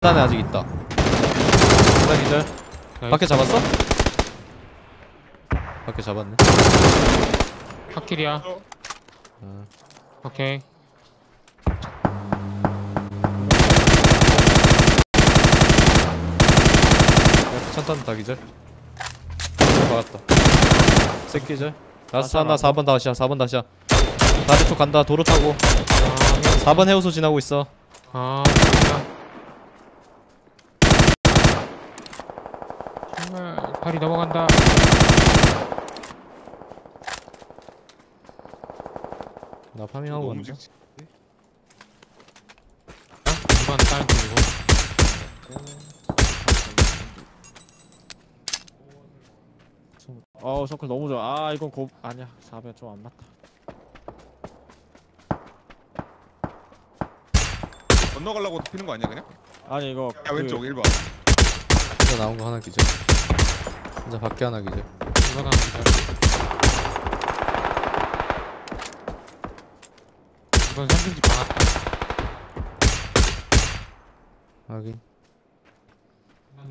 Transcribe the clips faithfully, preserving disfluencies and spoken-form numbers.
계단에 아직 있다. 계단 기절. 밖에 잡았어? 밖에 잡았네. 확킬이야. 어. 오케이. 천탄 다 기절. 막았다. 세 기절. 라스 하나, 사 번 다시야, 사 번 다시야. 다리 쪽 간다. 도로 타고. 아, 사 번 해우소 지나고 있어. 아. 팔이 넘어간다. 나 파밍하고 왔네. 이번에 다른 팀이고. 어우 서클 너무 좋아. 아 이건 고.. 아니야 사 배 좀 안 맞다. 건너가려고 피는 거 아니야 그냥? 아니 이거 야 그... 왼쪽 일 번 혼자 나온 거 하나 기절. 혼자 밖에 하나 기절. 이번 하나 기절. 이번 삼 층 집 막았다. 확인.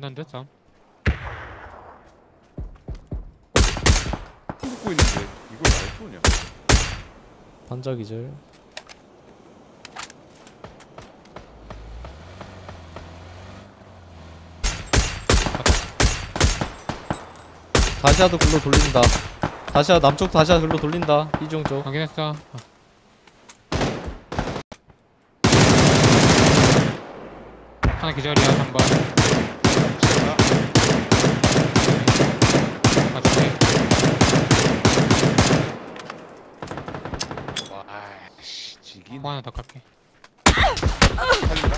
난 됐어. 고 있는데 이걸 왜 쏘냐? 반자 기절. 다시아도 글로 돌린다. 다시아 남쪽 다시아 글로 돌린다. 이중 쪽. 확인했어. 하나 기절이야 삼 번. 와, 씨, 지긴. 하나 더 갈게. 살린다? 안 살린다.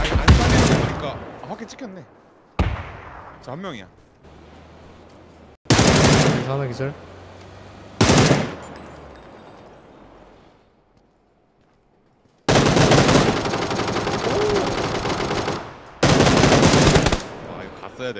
아니, 안 살린다 보니까 아, 확인 찍혔네. 저 한 명이야. 하나 기절. 아 이거 갔어야 돼.